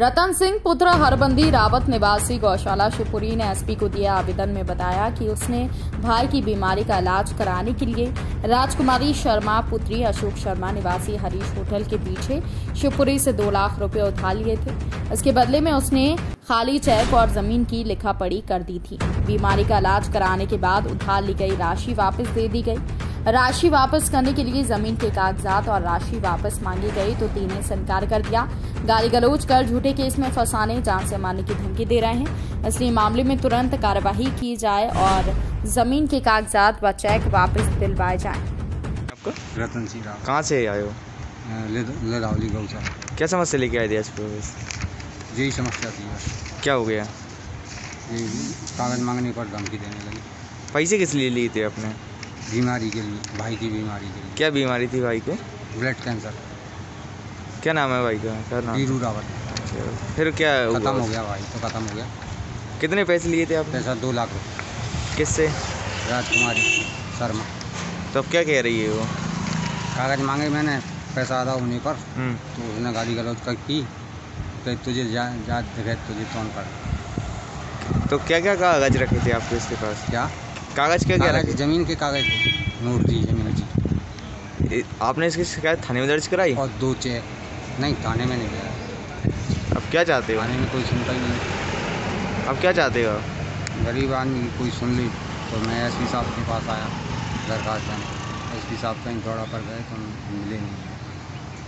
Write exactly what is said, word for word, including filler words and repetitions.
रतन सिंह पुत्र हरबंदी रावत निवासी गौशाला शिवपुरी ने एसपी को दिया आवेदन में बताया कि उसने भाई की बीमारी का इलाज कराने के लिए राजकुमारी शर्मा पुत्री अशोक शर्मा निवासी हरीश होटल के पीछे शिवपुरी से दो लाख रुपए उठा लिए थे। इसके बदले में उसने खाली चेक और जमीन की लिखा पढ़ी कर दी थी। बीमारी का इलाज कराने के बाद उधार ली गई राशि वापस दे दी गई। राशि वापस करने के लिए जमीन के कागजात और राशि वापस मांगी गई तो तीनों से इनकार कर दिया। गाली गलौज कर झूठे केस में फंसाने, जान से मारने की धमकी दे रहे हैं। इसलिए मामले में तुरंत कार्यवाही की जाए और जमीन के कागजात व चेक वापस दिलवाए जाए। आपका रतन सिंह। कहाँ से आए हो? लदावली गौशाला। क्या समस्या लेके आए थे? यही समस्या थी। क्या हो गया? कागज मांगने पर धमकी देने लगी। पैसे किस लिए लिए थे अपने? बीमारी के लिए, भाई की बीमारी के लिए। क्या बीमारी थी भाई के? Blood cancer. क्या नाम है भाई का? क्या नाम? वीरू रावत। फिर क्या खत्म हो गया? भाई तो खत्म हो गया। कितने पैसे लिए थे आपने? पैसा दो लाख। किससे? राजकुमारी शर्मा। तो अब क्या कह रही है वो? कागज मांगे मैंने पैसा आधा होने पर, तो उसने गाली गलौज कर की तो तुझे जात भेद तुझे कौन कर। तो क्या क्या कागज रखे थे आपके इसके पास? क्या कागज? क्या क्या रखे? जमीन के कागज, नोट दी जमीन की। आपने इसकी शिकायत थाने में दर्ज कराई? और दो चेक। नहीं, थाने में नहीं गया। अब क्या चाहते हो? थाने में कोई सुनता ही नहीं। अब क्या चाहते हो? गरीब आदमी कोई सुन ली तो मैं एस पी साहब के पास आया दरखास्त देने। एस पी साहब कहीं दौड़ा पर गए तो मिले नहीं।